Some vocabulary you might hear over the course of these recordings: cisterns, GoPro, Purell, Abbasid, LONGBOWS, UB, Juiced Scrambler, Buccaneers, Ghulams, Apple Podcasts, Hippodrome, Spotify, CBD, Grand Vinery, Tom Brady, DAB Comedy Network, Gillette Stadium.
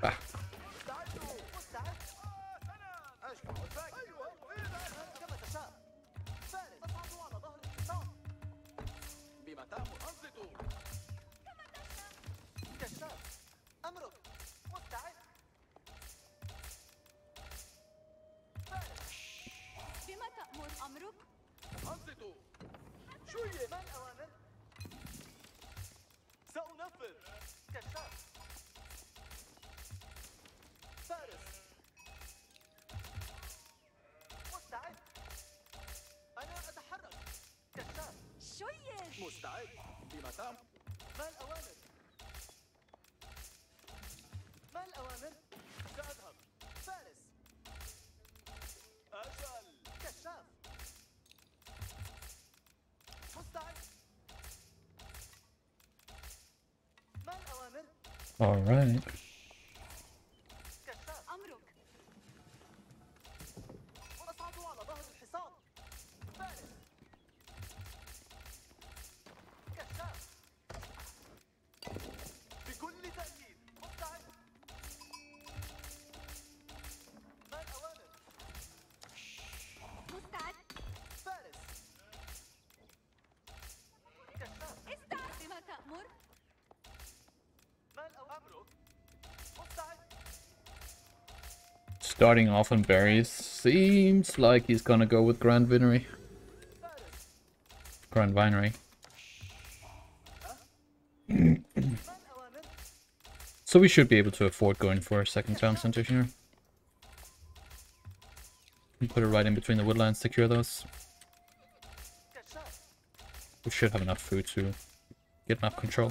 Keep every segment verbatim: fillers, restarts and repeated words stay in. Bah. مستعد بما تم. ما الأوامر؟ ما الأوامر؟ سأذهب. فارس. أجل. كشاف. مستعد. ما الأوامر؟ All right. كشاف. أمرك. وأصعد على ظهر الحصان. فارس. Starting off on berries. Seems like he's gonna go with Grand Vinery. Grand Vinery. So we should be able to afford going for a second town center here. We put it right in between the woodlands to cure those. We should have enough food to get map control.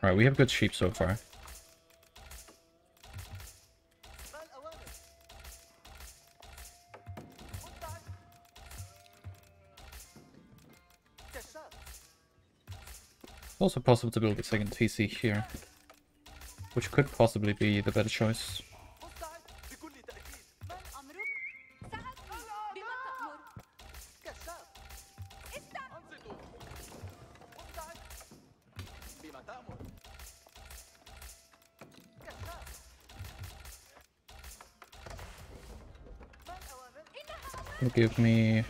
Alright, we have good sheep so far. It's also possible to build a second T C here, which could possibly be the better choice. Give me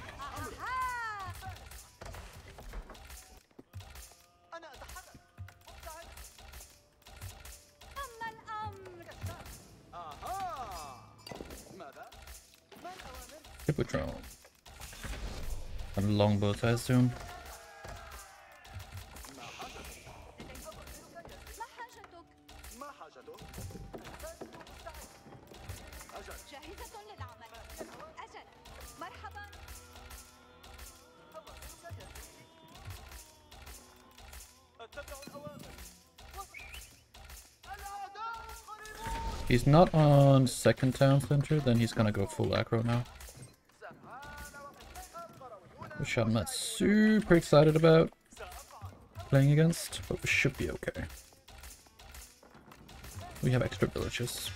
Hippodrome. A longbow, I assume. He's not on second town center, then he's gonna go full aggro now, which I'm not super excited about playing against, but we should be okay. We have extra villages.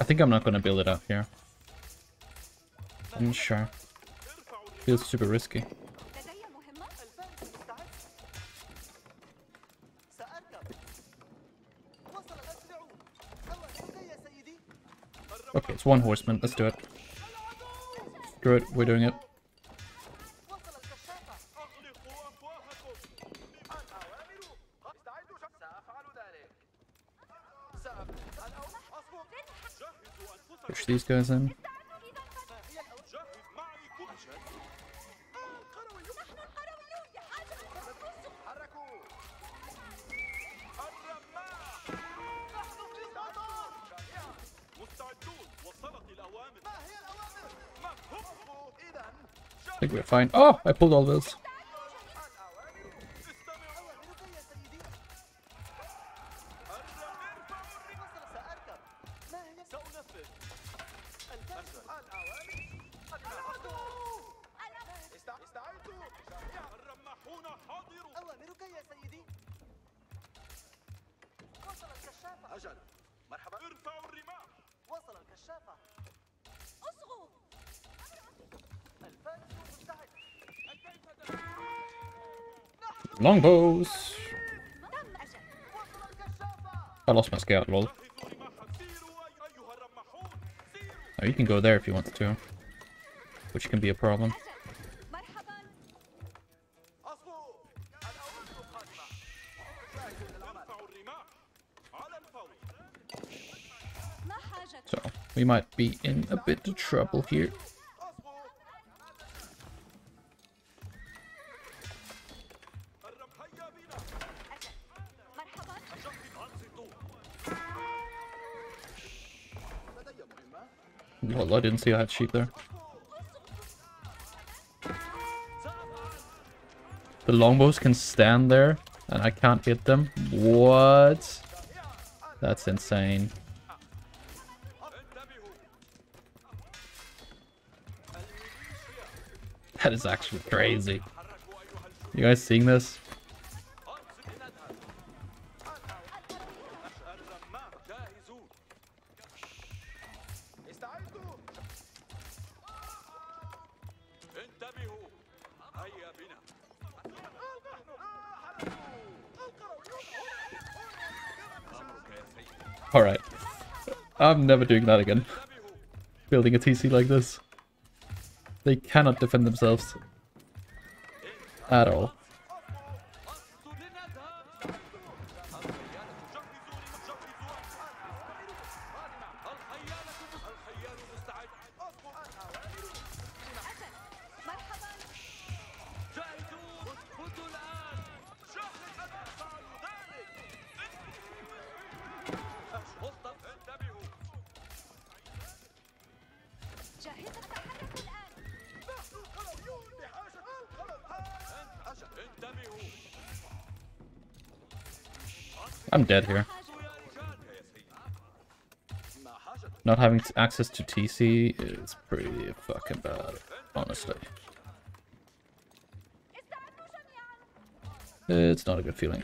I think I'm not gonna build it up here. I'm not sure. Feels super risky. Okay, it's one horseman. Let's do it. Screw it. We're doing it. Push these guys in. I think we're fine. Oh, I pulled all those. Longbows! I lost my scout, lol. Oh, you can go there if you want to, which can be a problem. So, we might be in a bit of trouble here. I didn't see I had sheep there. The longbows can stand there and I can't hit them. What? That's insane. That is actually crazy. You guys seeing this? Alright, I'm never doing that again. Building a T C like this. They cannot defend themselves. At all. I'm dead here. Not having access to T C is pretty fucking bad, honestly. It's not a good feeling.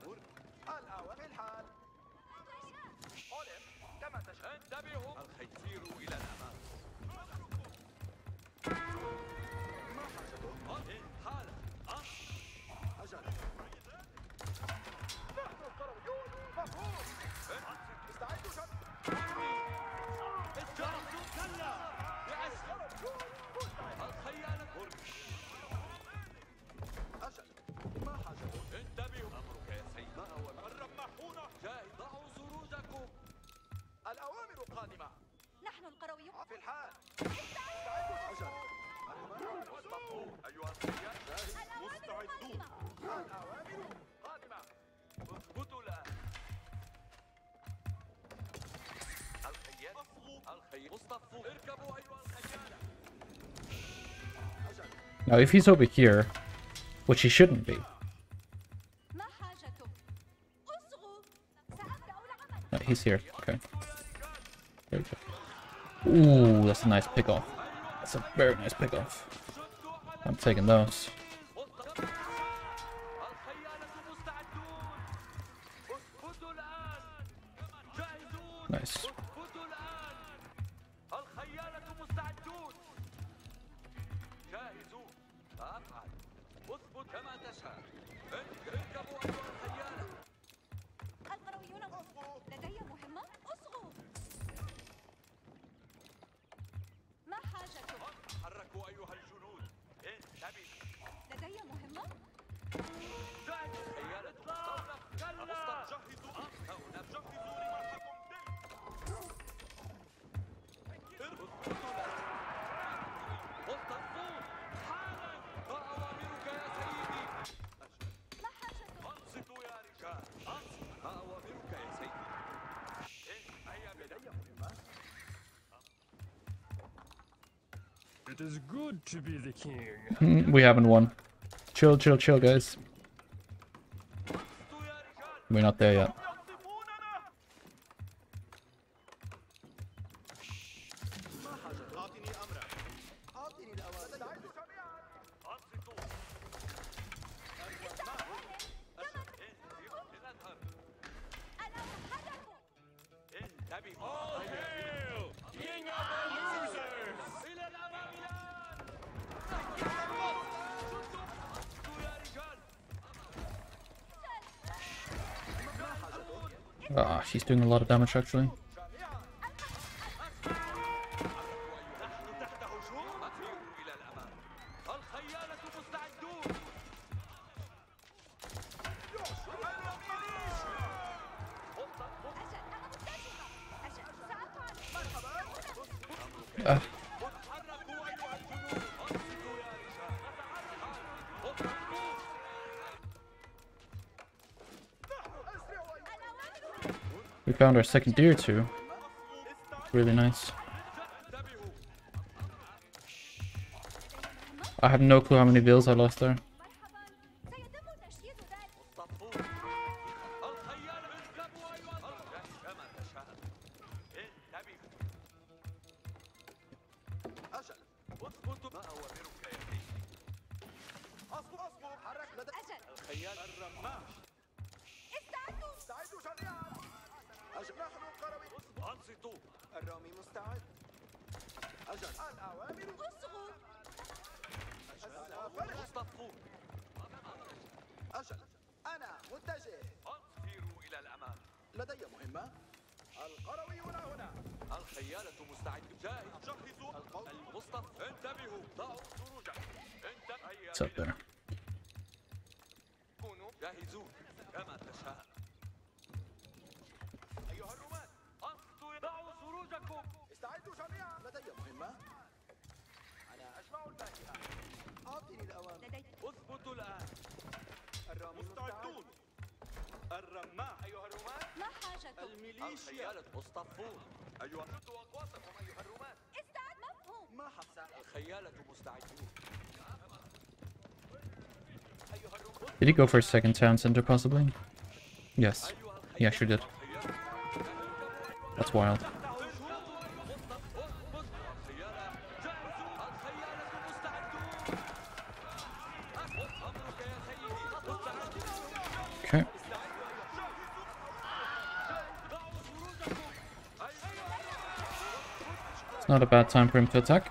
تدور الآوى في الحال. أولم كما تشاء. انتبهوا، الخيل إلى الأمام. ما حاجته؟ إن حالة أجل نحن القرويون مفروض. استعدوا جد. الجرس كلا بأسر الخيانة. أجل ما حاجته؟ انتبهوا، أمرك يا سيد. الرماحون جاء، ضعوا زروجكم، الأوامر قادمة. نحن القرويون في الحال. استعدوا جد. والمفروض أيها السيدات مستعدون. الأوامر قادمة. اثبتوا الآن. الخيال الخيال اصطفوا. اركبوا أيها الخيالة. Now if he's over here, which he shouldn't be. ما حاجته؟ اصغوا. سأبدأ العمل. He's here. Okay. There we go. Ooh, that's a nice pickoff. That's a very nice pickoff. I'm taking those. Nice. It is good to be the king. We haven't won. Chill, chill, chill, guys. We're not there yet. Ah, oh, she's doing a lot of damage actually. Ah. We found our second deer too. Really nice. I have no clue how many bills I lost there. It's up there. Did he go for a second town center, possibly? Yes. Yeah, sure did. That's wild. Okay. Not a bad time for him to attack.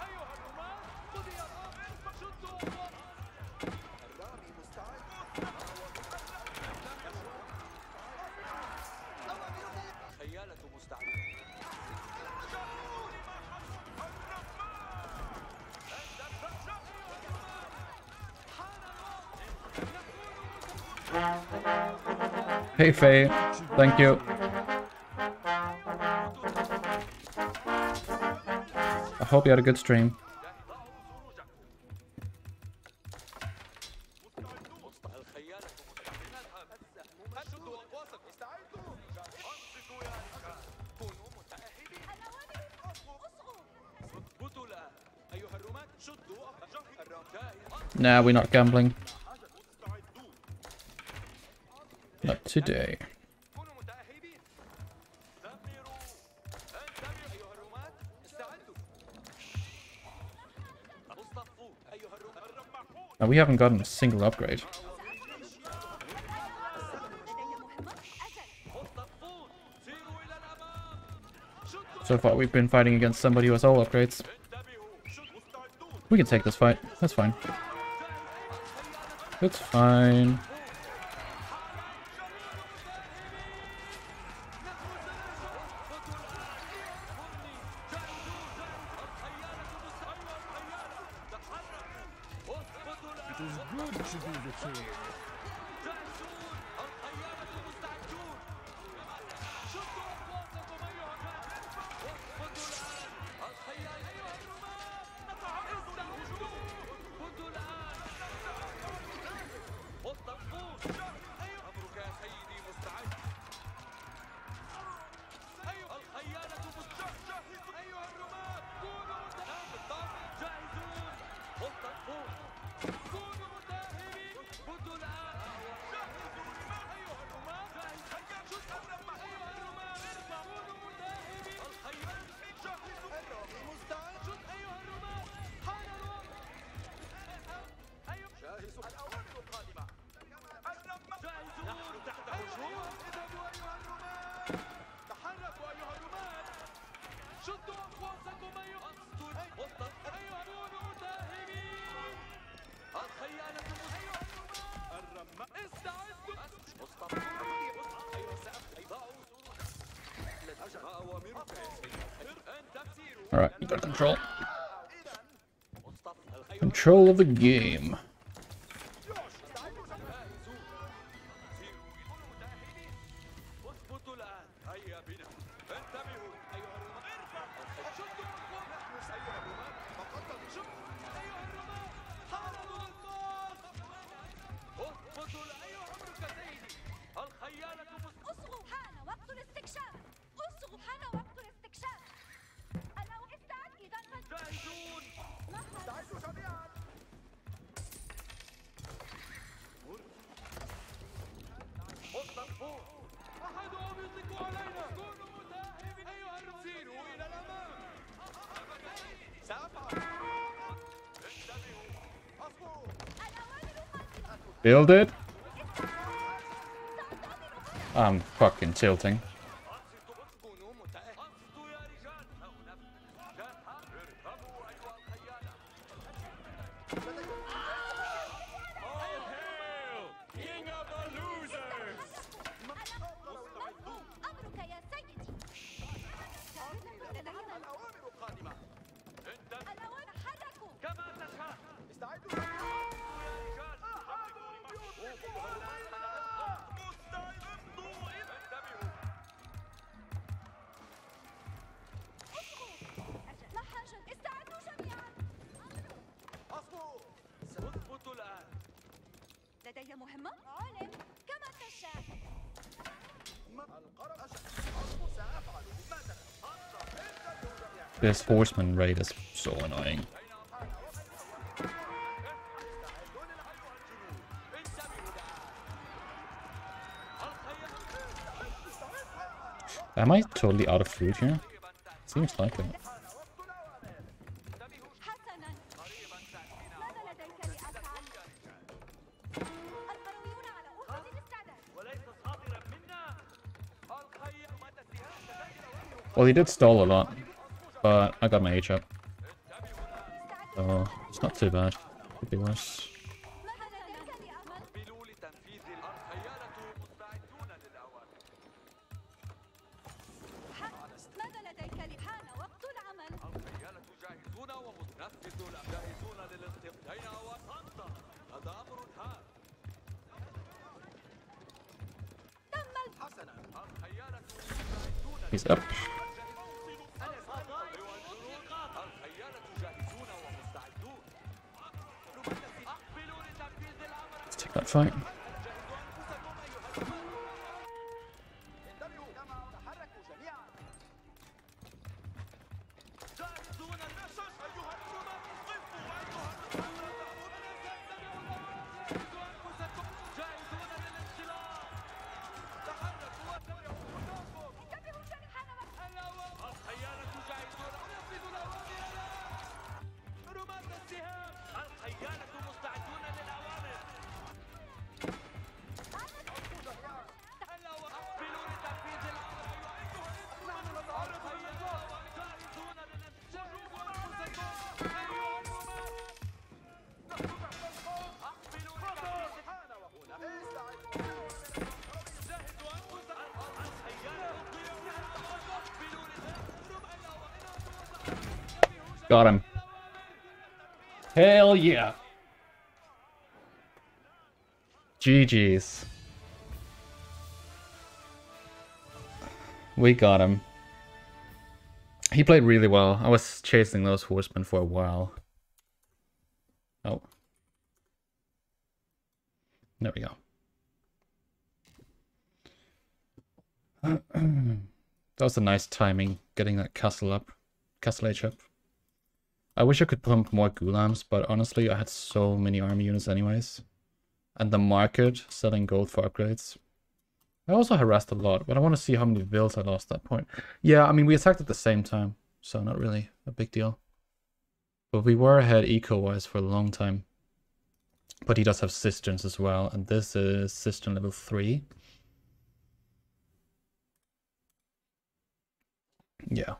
Hey Faye, thank you. I hope you had a good stream. Nah, we're not gambling. Not today. Now we haven't gotten a single upgrade. So far we've been fighting against somebody who has all upgrades. We can take this fight. That's fine. That's fine. Alright, you got control. Control of the game. Build it. I'm fucking tilting. This horseman raid is so annoying. Am I totally out of food here? Seems like it. Well, he did stall a lot. But I got my H up. So it's not too bad. Could be worse. He's up. Let's take that fight. Got him. Hell yeah. G G's. We got him. He played really well. I was chasing those horsemen for a while. Oh. There we go. That was a nice timing, getting that castle up. Castle H up. I wish I could pump more Ghulams, but honestly I had so many army units anyways. And the market, selling gold for upgrades. I also harassed a lot, but I want to see how many vills I lost at that point. Yeah, I mean we attacked at the same time, so not really a big deal. But we were ahead eco-wise for a long time. But he does have cisterns as well, and this is cistern level three. Yeah.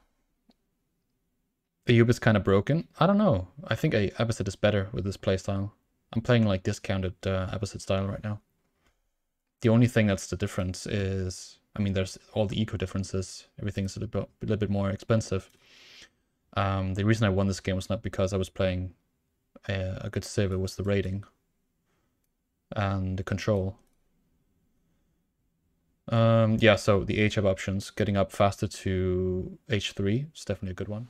The U B is kind of broken. I don't know. I think a Abbasid is better with this playstyle. I'm playing like discounted uh, Abbasid style right now. The only thing that's the difference is... I mean, there's all the eco differences. Everything's a little bit, a little bit more expensive. Um, the reason I won this game was not because I was playing a, a good save. It was the raiding. And the control. Um, yeah, so the H up options. Getting up faster to H three is definitely a good one.